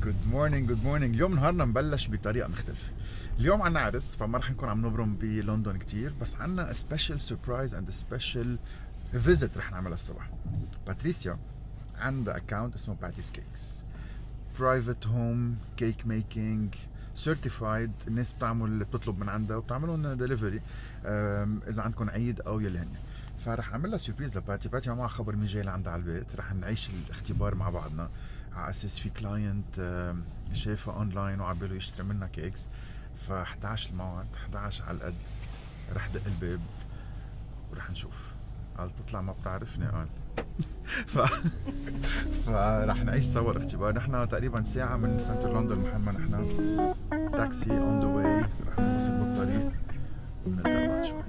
جود مورنينج. اليوم نهارنا مبلش بطريقه مختلفه. اليوم عنا عرس، فما رح نكون عم نبرم بلندن كتير، بس عنا سبيشال سربرايز اند سبيشال فيزيت رح نعملها الصبح. باتريسيا عندها اكونت اسمه باتيس كيكس، برايفت هوم كيك ميكينج سيرتيفايد. الناس بتطلب من عندها وبتعملهم دليفري اذا عندكم عيد او يلي هن. فرح اعمل لها سربرايز لباتي. باتي ما خبر مين جاي لعندها على البيت، رح نعيش الاختبار مع بعضنا على اساس في كلاينت شايفها اونلاين وعم بده يشتري منها كيكس. ف 11 الموعد، 11 على القد، رح دق الباب ورح نشوف. قال تطلع ما بتعرفني قال. فرح نعيش سوا الاختبار. نحن تقريبا ساعة من سنتر لندن محل ما نحن، تاكسي اون ذا واي، رح نوصل بالطريق ونرجع بعد شوي.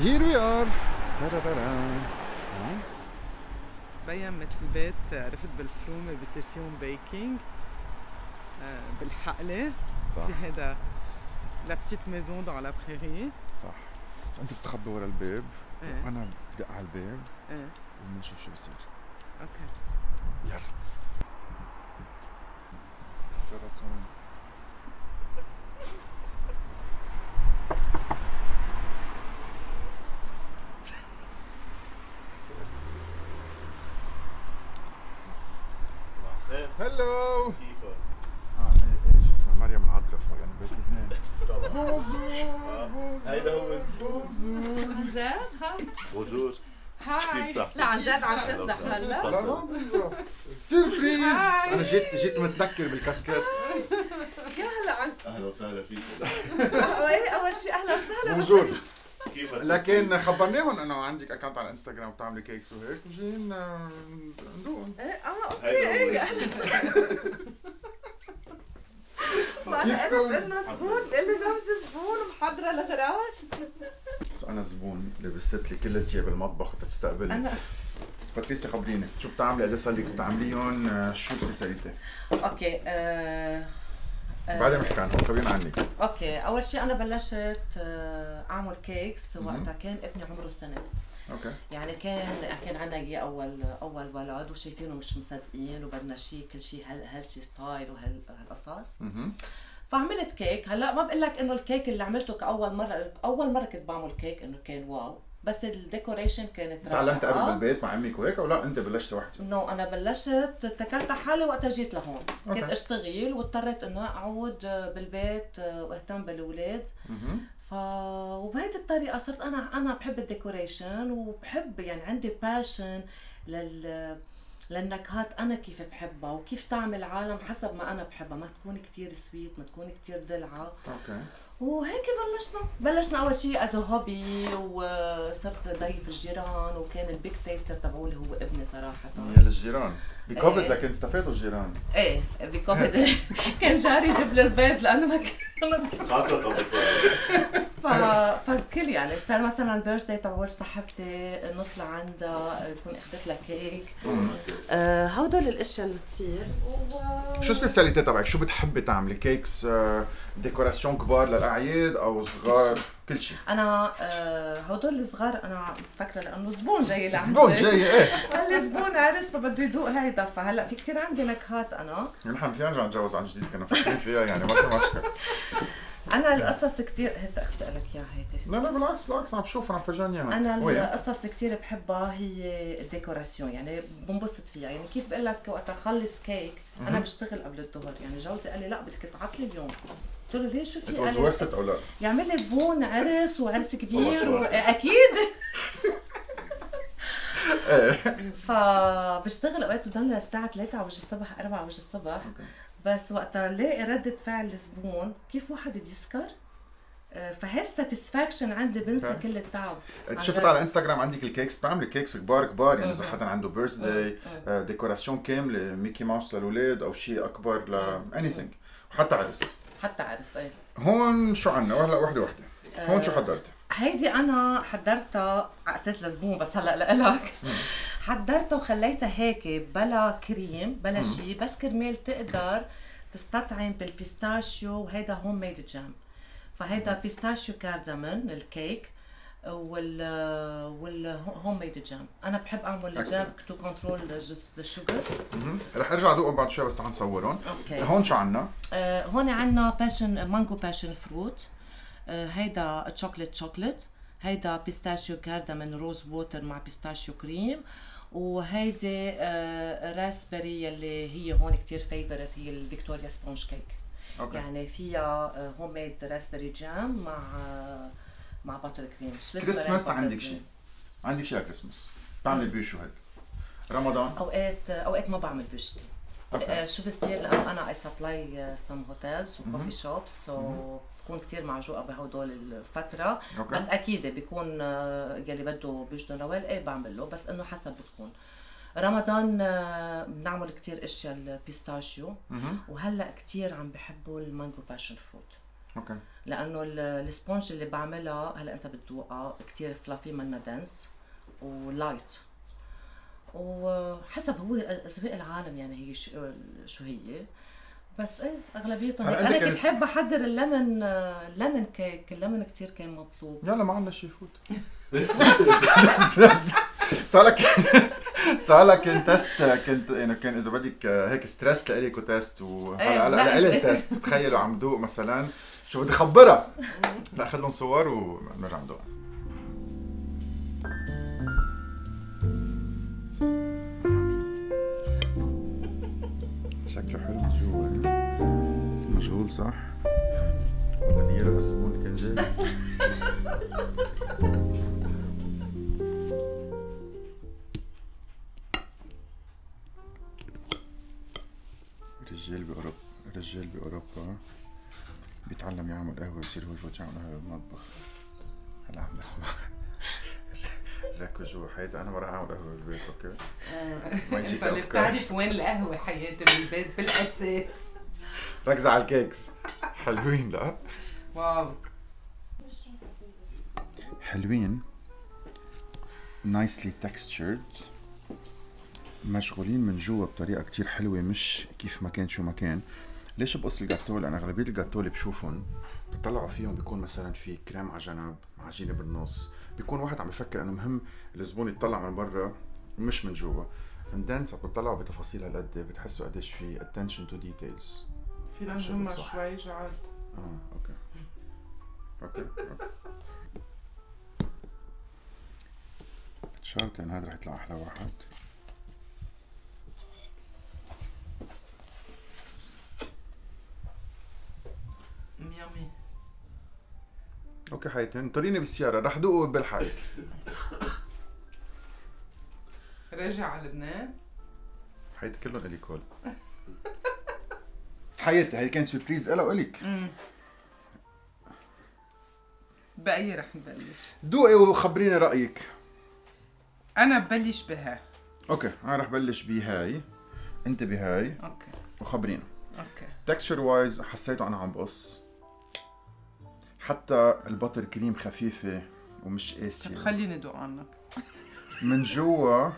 Here we are. بين مثل البيت، عرفت بالفرومة بيصير فيهم بيكينج بالحقلة. صح. في هيدا لا بتيت ميزون دو لا بريري. صح. انت بتخبي ورا الباب وانا بدق على الباب وبنشوف شو بصير. اوكي يلا. جرس هون. هلو كيفك؟ ايه شوفها مريم العذرف يعني بيت لبنان طبعا. بونجور هيدا هو الزوج. عن جد؟ هاي بونجور. هاي لا عن جد عم تمزح هلا؟ لا ما بمزح. سيربريز. انا جيت متذكر بالكاسكات. يا هلا عن اهلا وسهلا فيكم. اول شيء اهلا وسهلا. بونجور كيفك؟ لكن خبرناهم انه عندك اكونت على انستغرام وبتعملي كيكس وهيك وجايين ندوقهم. ايه اوكي ايه اهلا وسهلا. ما انا قلت انه زبون، بقول لي جوزي زبون ومحضره الغراوات. بس انا زبون لبست لي كل التياب بالمطبخ وتستقبلني. انا باتريسيا خبريني شو بتعملي، قد ايه صار لك بتعمليهم، شو سبيساليتي؟ اوكي بعدين بنحكي عنهم، خبرينا عنك. اوكي، أول شيء أنا بلشت أعمل كيكس وقتها كان ابني عمره سنة. اوكي. يعني كان عندنا إياه أول ولد وشايفينه مش مصدقين وبدنا شيء كل شيء هالشي ستايل وهالقصص. فعملت كيك، هلا ما بقول لك إنه الكيك اللي عملته أول مرة كنت بعمل كيك إنه كان واو، بس الديكوريشن كانت رائعة. تعلمت قبل بالبيت مع امك وهيك او لا انت بلشت وحدك؟ نو انا بلشت اتكلت على حالي وقتها جيت لهون، كنت اشتغل واضطريت انه اقعد بالبيت واهتم بالاولاد. وبهيدي الطريقة صرت انا بحب الديكوريشن وبحب يعني عندي باشن للنكهات انا كيف بحبها وكيف تعمل عالم حسب ما انا بحبها، ما تكون كثير سويت، ما تكون كثير دلعة. اوكي. وهيك بلشنا اول شيء از هوبي، وصرت ضيف الجيران، وكان البيك تيستر تبعولي هو ابني صراحه. يا للجيران بكوفيد ايه. لكن استفادوا الجيران ايه بكوفيد كان جاري يجيب لي البيض لانه ما كان خاصه بكوفيد فالكل يعني صار مثلا البيرث داي تبعول صاحبتي نطلع عندها يكون اخذت لها كيك. هدول الاشياء اللي تصير. شو سبيساليتي تبعك؟ شو بتحبي تعملي؟ كيكس، ديكوراسيون كبار للاعياد او صغار؟ كل شيء. انا هدول الصغار انا مفكره لانه زبون جاي لعندي. زبون جاي ايه قال لي زبون عرس فبده يذوق هيدا، فهلا في كثير عندي نكهات انا. نحن فينا نرجع نتجوز عن جديد، كنا فاكرين فيها يعني ما في مشكله. أنا القصص كثير هيدا أخذت لك إياها هيدي. لا بالعكس بالعكس عم بشوفها عم فرجاني إياها. أنا القصص كثير بحبها هي الديكوراسيون، يعني بنبسط فيها، يعني كيف بقول لك وقت أخلص كيك أنا بشتغل قبل الظهر، يعني جوزي قال لي لا بدك تعطلي اليوم، قلت له ليه شو في؟ قال لي ورثت أو لا؟ يعمل لي زبون عرس وعرس كبير وأكيد فبشتغل أوقات بضلنا الساعة 3 وجه الصبح 4 وجه الصبح. بس وقتها لاقي ردة فعل الزبون كيف واحد بيسكر، فهي الساتسفاكشن عندي بنسى كل التعب. شفت على انستغرام عندك الكيكس، بعمل كيكس كبار كبار يعني اذا حدا عنده بيرث داي ديكوراسيون كامله، ميكي ماوس للاولاد او شيء اكبر ل اني ثينج، وحتى عرس. حتى عرس ايه. هون شو عندنا؟ هلا وحده وحده. هون شو حضرتي؟ هيدي انا حضرتها على اساس لزبون، بس هلا لك حضرتها وخليتها هيك بلا كريم بلا شيء، بس كرمال تقدر تستطعم بالبيستاشيو، وهيدا هوم ميد جام، فهيدا بيستاشيو كاردامون الكيك والهوم ميد جام. انا بحب اعمل الجام تو كنترول الشوجر. رح ارجع ادوقهم بعد شوي بس حنصورهم. اوكي هون شو عندنا؟ هون عندنا باشن مانجو باشن فروت، هيدا تشوكلت شوكلت، هيدا بيستاشيو كاردامون روز ووتر مع بيستاشيو كريم، وهيدي راسبري اللي هي هون كتير فيفورت هي الفيكتوريا سبونج كيك. أوكي. يعني فيها هوم ميد راسبري جام مع باتر كريم. كريسماس عندك شيء؟ عندك شيء على كريسماس؟ بتعملي بيش وهيك؟ رمضان؟ اوقات ما بعمل بيش. أوكي. شو بصير لانه انا اي سبلاي سم هوتيلز وكوفي شوبس، سو بكون كثير معجوقه بهدول الفتره. أوكي. بس اكيد بيكون يلي بده بيجدو نوال ايه بعمل له، بس انه حسب بتكون. رمضان بنعمل كثير اشياء البيستاشيو، وهلا كثير عم بحبوا المانجو باشن فروت. اوكي. لانه السبونج اللي بعملها هلا انت بتذوقها كثير فلافي، منا دنس ولايت، وحسب هو اذواق العالم يعني هي شو هي، بس ايه اغلبيتهم. انا كنت حابه احضر اللمن كيك، اللمن كثير كان مطلوب. يلا ما عندنا شيء يفوت. صار لك تيست، كنت يعني كان اذا بدك هيك ستريس لإليكو تيست، وهلا هلا إلي تيست. تخيلوا عم دوق مثلا شو بدي خبرها. لا اخذ لهم صور ونرجع ندوق. شكله حلو من جوا. مشغول صح؟ ولا نيره الزبون كان جاي. رجال بأوروبا بيتعلم يعمل قهوة ويصير هو الوجع ونهر المطبخ. هلا عم بسمع ركو جوا حياتي. انا ما راح اعمل قهوه بالبيت. اوكي ما يجيك افكار. بتعرف وين القهوه حياتي بالبيت بالاساس. ركزة على الكيكس حلوين. لا واو حلوين، نايسلي تكستشرد، مشغولين من جوا بطريقه كتير حلوه، مش كيف ما كان شو ما كان. ليش بقص الجاتو؟ لان اغلبيه الجاتو اللي بشوفهم بطلعوا فيهم بيكون مثلا في كريم على جنب، عجينه بالنص، بيكون واحد عم يفكر انه مهم الزبون يطلع من برا مش من جوا. اندنس عم بتطلعوا بتفاصيل هالقد، بتحسوا قديش في attention to details. في لهم شوي جعلت. اوكي اوكي. بتشارك ان هذا رح يطلع احلى واحد. يامي. اوكي حياتي انطريني بالسياره رح ذوقه بالحايط. راجع على لبنان؟ حياتي كلهم الي كول. حياتي هي كانت سربريز الها والك. بأي رح نبلش؟ دوقي وخبريني رأيك. أنا ببلش بها. أوكي، أنا رح بلش بهاي، أنت بهاي. أوكي. وخبرينا. أوكي. تكستشر وايز حسيته أنا عم بقص. حتى الباتر كريم خفيفة ومش قاسية. طب خليني أدوق عنك. من جوا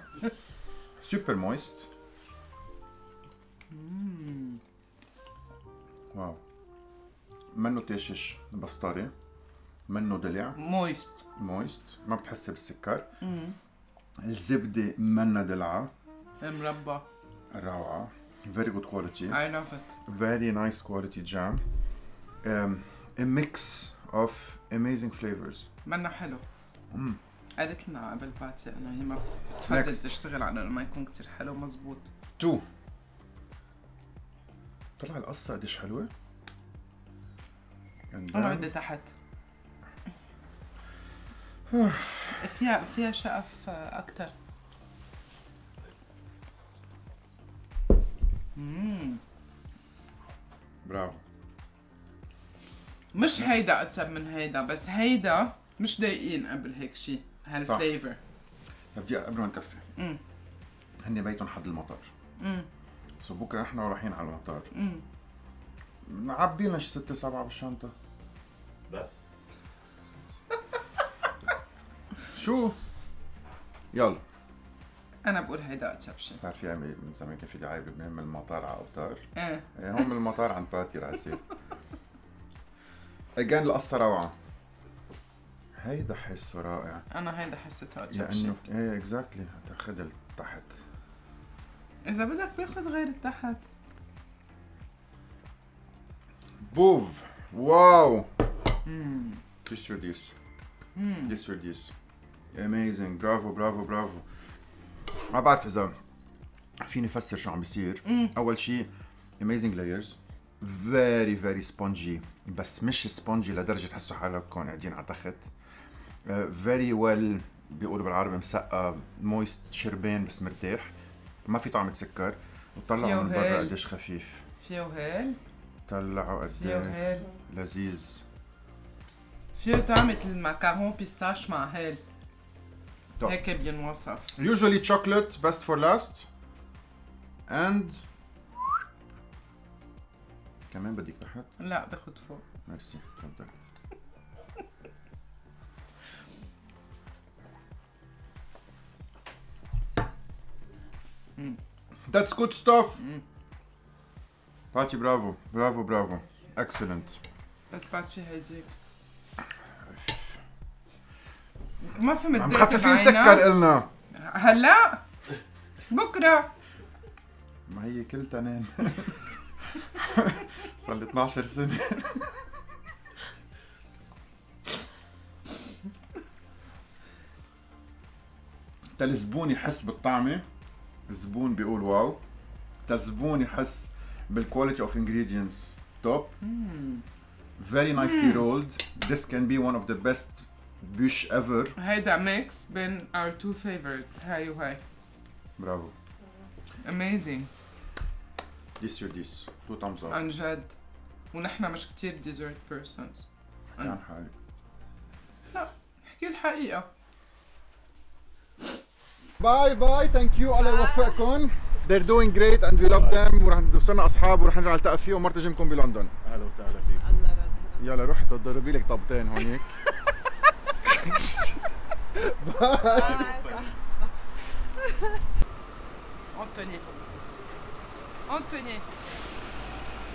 سوبر مويست. واو. منه تاشش بسطري، منه دلع. مويست. مويست، ما بتحسي بالسكر. الزبدة منا دلعة. مربى. روعة. Very good quality. I love it. Very nice quality jam. A mix of amazing flavors. منا حلو. قالت لنا قبل باتي انه هي ما بتفضل تشتغل على انه ما يكون كثير حلو مزبوط. تو طلع القصة قديش حلوة. انا بدي تحت. فيها شقف اكثر. برافو. مش هيدا اطيب من هيدا، بس هيدا مش ضايقين قبل هيك شيء هالفليفر. بدي قبل ما نكفي. هن بيتهم حد المطار. سو بكره نحن رايحين على المطار. معبينا شي 6 7 بالشنطة. بس شو؟ يلا أنا بقول هيدا أطيب شيء. بتعرفي عمي من زمان كان في دعاية بلبنان من المطار على أوتار. إيه هون من المطار عند باتي رح يصير. أجان القصة روعة. هيدا حسه رائع. أنا هيدا حسيته أطيب شيء. لأنه إيه إكزاكتلي هتاخد التحت. إذا بدك باخد غير التحت. بوف. واو. This or this. This or this. Amazing. برافو برافو برافو. ما بعرف إذا فيني أفسر شو عم بيصير. أول شيء amazing layers. very very spongy بس مش spongy لدرجة تحسوا حالكم قاعدين على تخت. very well بيقولوا بالعربي مسقى moist شربين بس مرتاح. ما في طعم سكر. وطلعوا من برا قديش خفيف. فيه هيل. طلعوا قديش لذيذ. فيه طعمة الماكارون بيستاش مع هيل. هيك بينوصف. usually chocolate best for last and كمان بديك تحت؟ لا باخد فوق. ميرسي تفضل. That's good stuff. باتي برافو برافو برافو. Excellent. بس باتي هيديك. ما في متضايق. مخففين سكر إلنا. هلا بكره. ما هي كل تنين. صار لي 12 سنة. تا الزبون يحس بالطعمة، الزبون بيقول واو. تا الزبون يحس بالكواليتي اوف انجريدينتس توب. Very nicely rolled. This can be one of the best بوش ايفر. هيدا ميكس بين اور تو فيفورتس هاي وهاي. برافو. اميزنج. ديس يور ديس. تو تامز اب. عن جد. ونحن مش كثير ديزرت بيرسونز. عن حالك. لا، احكي الحقيقة. باي باي، ثانك يو، الله يوفقكم. They're doing great and we love them ورح نصيرنا اصحاب ورح نرجع نلتقى فيهم ومرة جايكم بلندن. اهلا وسهلا فيك. الله يرضى. يلا روحي تضربي لك طبتين هونيك. Anthony. Anthony.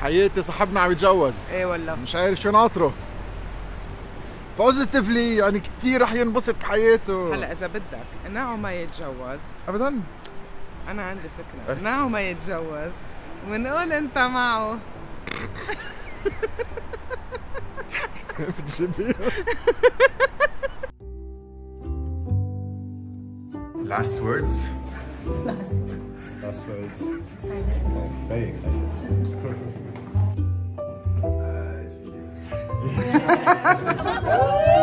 حياتي صاحبنا عم يتجوز. ايه والله مش عارف شو ناطره. بوزيتيفلي يعني كثير رح ينبسط بحياته. هلا اذا بدك ناعو ما يتجوز ابدا. انا عندي فكره. ناعو ما يتجوز ونقول انت معه. بتجيبيهم. Last words. Last words. Very excited. It's video.